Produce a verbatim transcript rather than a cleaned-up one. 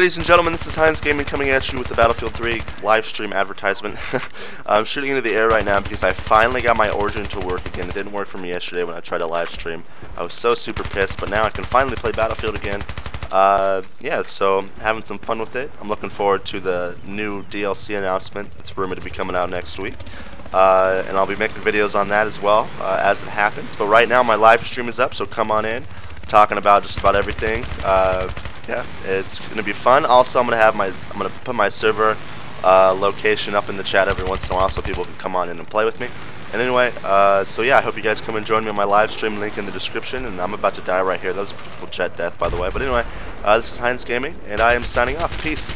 ladies and gentlemen, this is Hines Gaming coming at you with the Battlefield three live stream advertisement. I'm shooting into the air right now because I finally got my Origin to work again. It didn't work for me yesterday when I tried to live stream. I was so super pissed, but now I can finally play Battlefield again. Uh, yeah, so having some fun with it. I'm looking forward to the new D L C announcement that's rumored to be coming out next week. Uh, and I'll be making videos on that as well uh, as it happens. But right now my live stream is up, so come on in. I'm talking about just about everything. Uh, Yeah, it's gonna be fun. Also, I'm gonna have my I'm gonna put my server uh, location up in the chat every once in a while, so people can come on in and play with me. And anyway, uh, so yeah, I hope you guys come and join me on my live stream. Link in the description. And I'm about to die right here. That was a pretty cool chat death, by the way. But anyway, uh, this is Hines Gaming, and I am signing off. Peace.